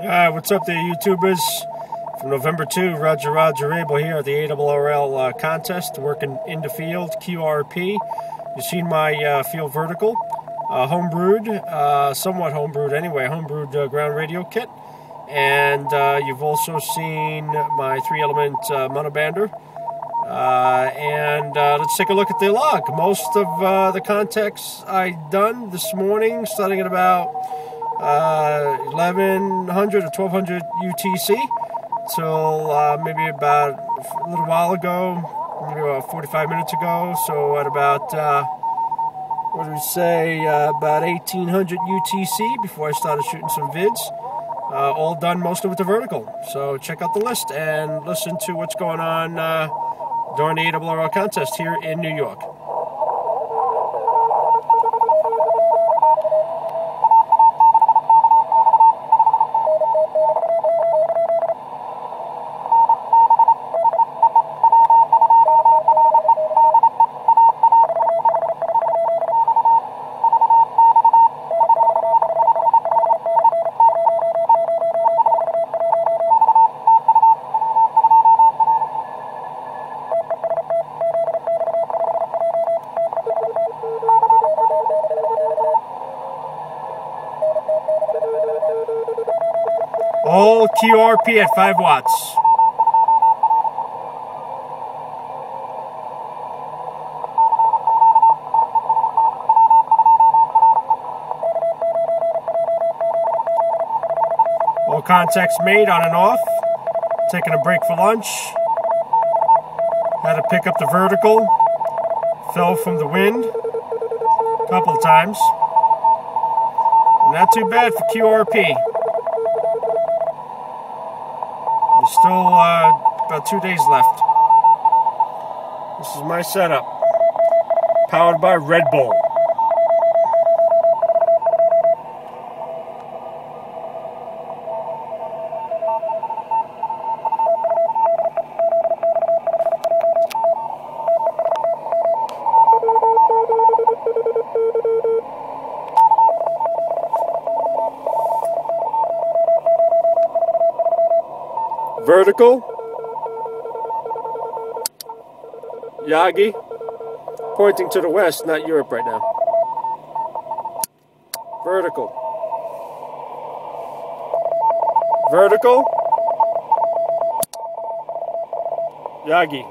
What's up there, YouTubers? From November 2, Roger Rabel here at the ARRL contest, working in the field, QRP. You've seen my field vertical, homebrewed, somewhat homebrewed anyway, homebrewed ground radio kit. And you've also seen my three-element monobander. Let's take a look at the log. Most of the contacts I done this morning, starting at about 1100 or 1200 UTC, till maybe about a little while ago, maybe about 45 minutes ago. So at about what do we say, about 1800 UTC before I started shooting some vids. All done mostly with the vertical. So check out the list and listen to what's going on during the ARRL contest here in New York. All QRP at 5 watts. All contacts made on and off. Taking a break for lunch. Had to pick up the vertical. Fell from the wind a couple of times. Not too bad for QRP. Still about 2 days left. This is my setup, powered by Red Bull. Vertical, Yagi, pointing to the west, not Europe right now. Vertical. Vertical. Yagi.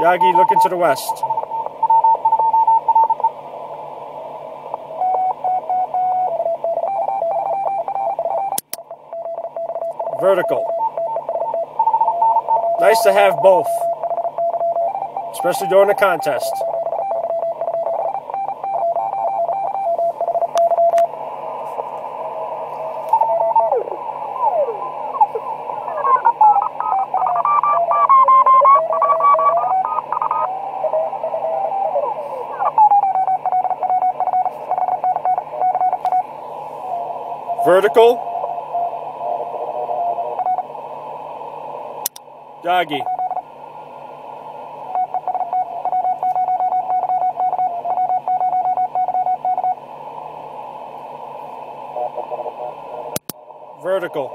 Yagi looking to the west. Vertical. Nice to have both, especially during the contest. Vertical. Doggy. Vertical.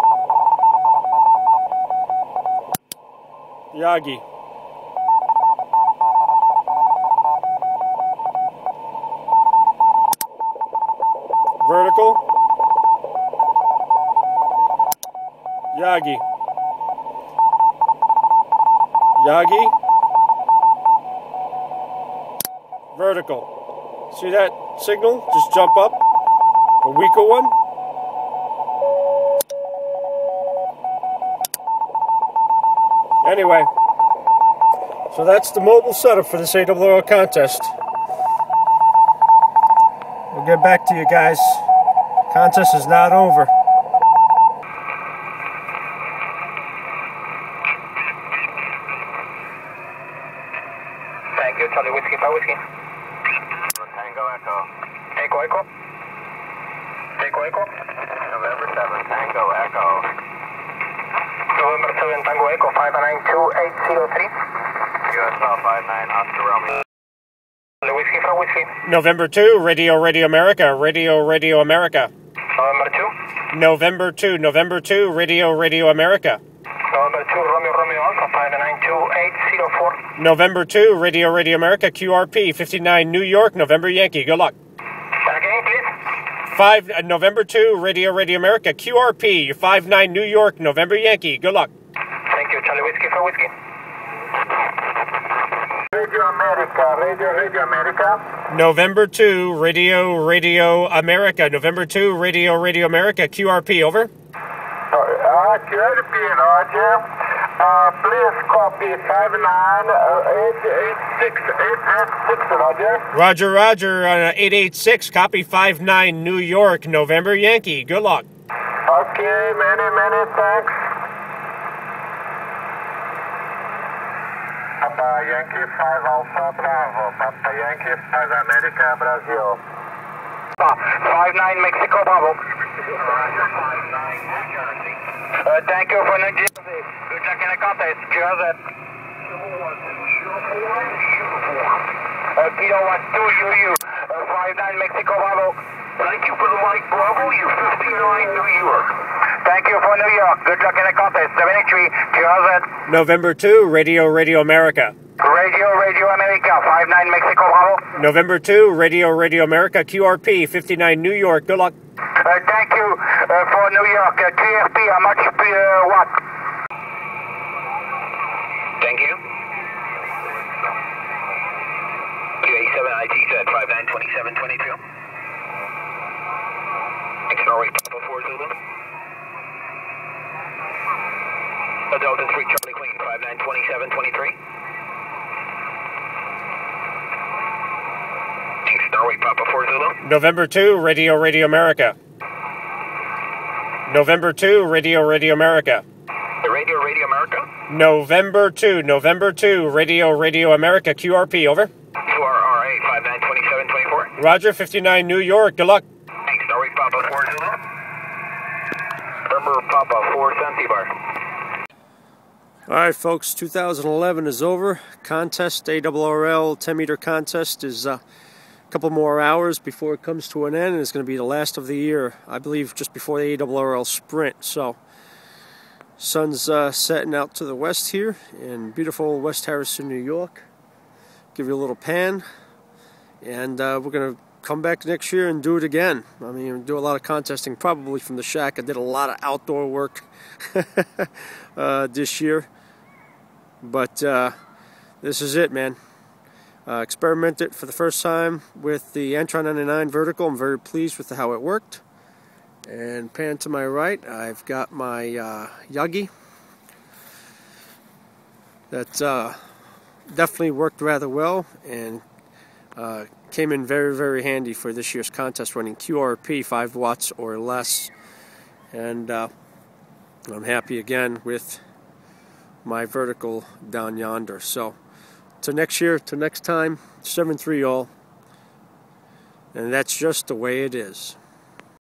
Vertical. Yagi. Vertical. Yagi. Yagi. Vertical. See that signal? Just jump up. A weaker one. Anyway, so that's the mobile setup for this ARRL contest. We'll get back to you guys. Contest is not over. Thank you, Charlie Whiskey, Power Whiskey. Tango Echo. Tango Echo? Tango Echo? November 7, Tango Echo. November 7, Tango Echo, 592803. USL 59, Oscar Romeo. Whiskey from Whiskey. November 2, Radio America, Radio America. November 2? November 2, Radio America. November 2, Romeo Alpha, 592804. November 2, Radio America, QRP, 59, New York, November Yankee, good luck. Again, please. November 2, Radio America, QRP, 59, New York, November Yankee, good luck. Thank you, Charlie Whiskey for Whiskey. Radio America, Radio America. November 2, Radio America. November 2, Radio America. QRP, over. QRP, Roger. Please copy 59886, Roger. Roger, 886, copy 59, New York, November Yankee. Good luck. Okay, many thanks. Papa Yankee 5 Alpha Bravo, Papa Yankee 5 America, Brazil. 59 Mexico Bravo. Thank you for New Jersey. Good luck in the contest, Jersey. Kilo 12 UU, 59 Mexico Bravo. Thank you for the mic, Bravo, you 59 New York. Thank you for New York. Good luck in the contest. 73, QRZ. November 2, Radio America. Radio America, 59 Mexico, Bravo. November 2, Radio America, QRP, 59 New York. Good luck. Thank you for New York. QRP, how much what? Thank you. QA7ITZ, 592722. XRA, Capital 4 Zulu. Delta 3 Charlie Queen, 592723. Starway Papa 4 Zulu. November 2, Radio America. November 2, Radio America. The Radio America? November 2, Radio America, QRP, over. QRRA, 592724. Roger, 59 New York, good luck. Starway Papa 4 Zulu. November Papa 4 Zanzibar. All right, folks, 2011 is over. Contest, ARRL 10-meter contest is a couple more hours before it comes to an end, and it's going to be the last of the year, I believe, just before the ARRL sprint. So, sun's setting out to the west here in beautiful West Harrison, New York. Give you a little pan, and we're going to come back next year and do it again. I mean, do a lot of contesting, probably from the shack. I did a lot of outdoor work this year. But this is it, man. Experimented for the first time with the Antron 99 vertical. I'm very pleased with how it worked. And pan to my right, I've got my Yagi. That definitely worked rather well and came in very handy for this year's contest, running QRP 5 watts or less. And I'm happy again with my vertical down yonder. So, till next year, till next time, 7-3 all. And that's just the way it is.